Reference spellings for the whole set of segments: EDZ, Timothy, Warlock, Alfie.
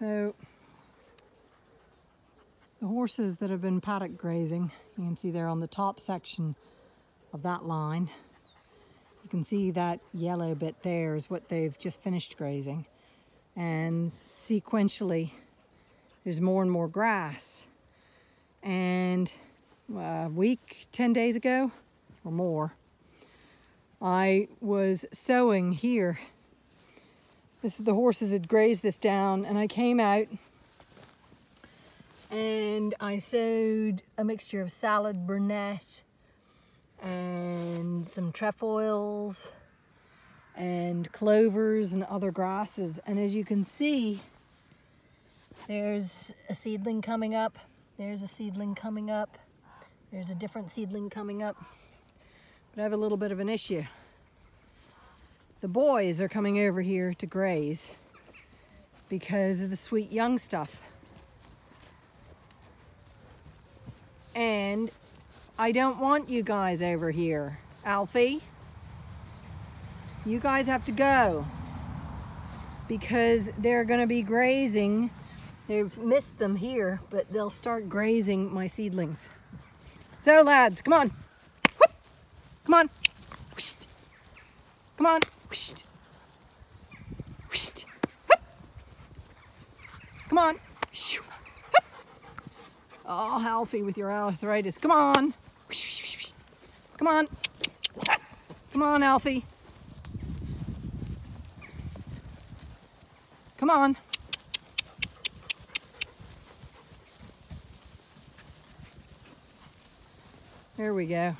So the horses that have been paddock grazing, you can see they're on the top section of that line. You can see that yellow bit there is what they've just finished grazing. And sequentially, there's more and more grass. And a week, 10 days ago or more, I was sowing here. This is the horses had grazed this down, and I came out and I sowed a mixture of salad burnet and some trefoils and clovers and other grasses. And as you can see, there's a seedling coming up. There's a seedling coming up. There's a different seedling coming up. But I have a little bit of an issue. The boys are coming over here to graze because of the sweet young stuff. And I don't want you guys over here. Alfie, you guys have to go because they're gonna be grazing. They've missed them here, but they'll start grazing my seedlings. So lads, come on. Come on, whoosh. Come on, whoosh. Whoosh. Hup. Come on, shoo. Hup. Oh, Alfie with your arthritis, come on. Whoosh. Come on, come on, Alfie. Come on. There we go.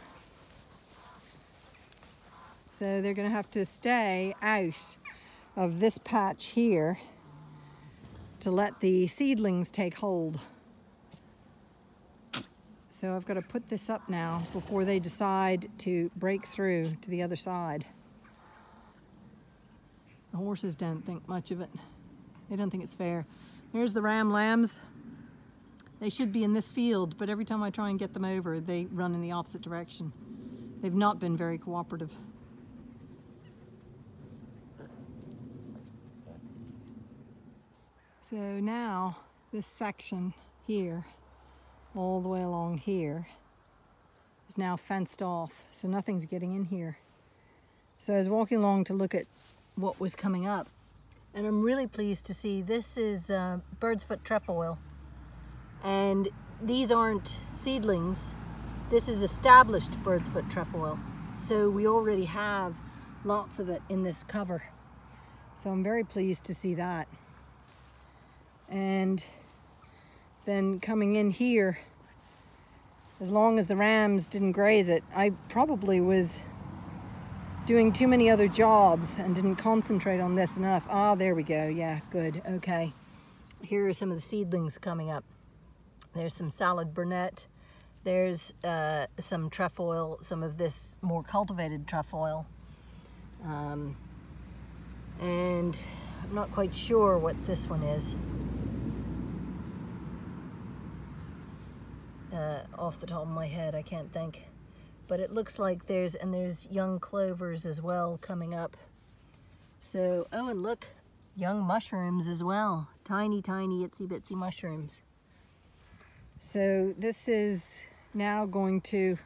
So they're going to have to stay out of this patch here to let the seedlings take hold. So I've got to put this up now before they decide to break through to the other side. The horses don't think much of it. They don't think it's fair. There's the ram lambs. They should be in this field, but every time I try and get them over, they run in the opposite direction. They've not been very cooperative. So now this section here, all the way along here, is now fenced off, so nothing's getting in here. So I was walking along to look at what was coming up, and I'm really pleased to see this is bird's foot trefoil, and these aren't seedlings. This is established bird's foot trefoil, so we already have lots of it in this cover. So I'm very pleased to see that. And then coming in here, as long as the rams didn't graze it, I probably was doing too many other jobs and didn't concentrate on this enough. Ah, there we go. Yeah, good. Okay. Here are some of the seedlings coming up. There's some salad burnet. There's some trefoil, some of this more cultivated trefoil. And I'm not quite sure what this one is. Off the top of my head, I can't think, but it looks like there's young clovers as well coming up. So, oh, and look, young mushrooms as well, tiny, tiny, itsy bitsy mushrooms. So this is now going to,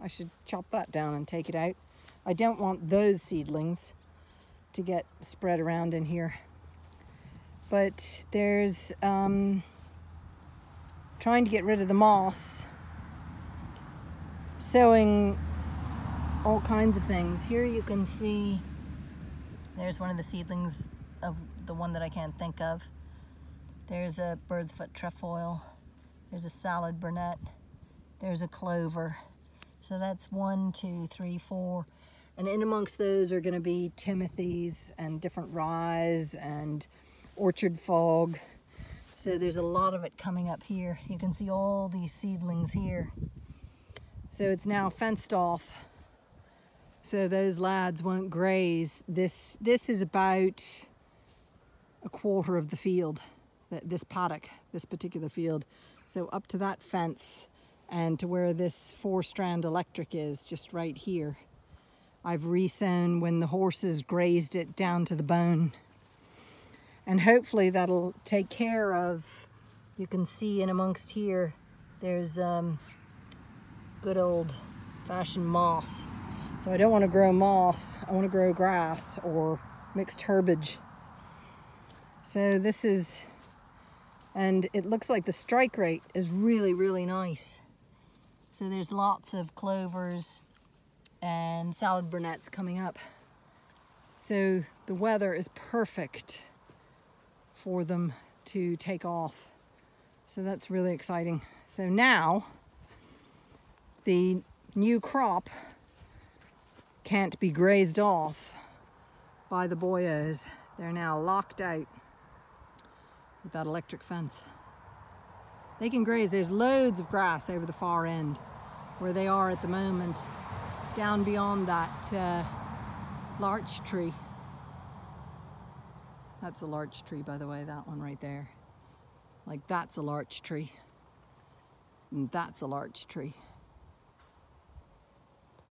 I should chop that down and take it out. I don't want those seedlings to get spread around in here. But there's trying to get rid of the moss, sowing all kinds of things. Here you can see there's one of the seedlings of the one that I can't think of. There's a bird's foot trefoil. There's a salad burnet. There's a clover. So that's 1, 2, 3, 4. And in amongst those are going to be Timothy's and different ryes and orchard fog. So there's a lot of it coming up here. You can see all these seedlings here. So it's now fenced off. So those lads won't graze. This is about a quarter of the field, this paddock, this particular field. So up to that fence and to where this 4-strand electric is, just right here. I've resown when the horses grazed it down to the bone. And hopefully that'll take care of, you can see in amongst here, there's good old fashioned moss. So I don't want to grow moss, I want to grow grass or mixed herbage. So this is, and it looks like the strike rate is really, really nice. So there's lots of clovers and salad brunettes coming up. So the weather is perfect for them to take off. So that's really exciting. So now the new crop can't be grazed off by the boyos. They're now locked out with that electric fence. They can graze. There's loads of grass over the far end where they are at the moment, down beyond that larch tree. That's a larch tree, by the way, that one right there. Like, that's a larch tree, and that's a larch tree.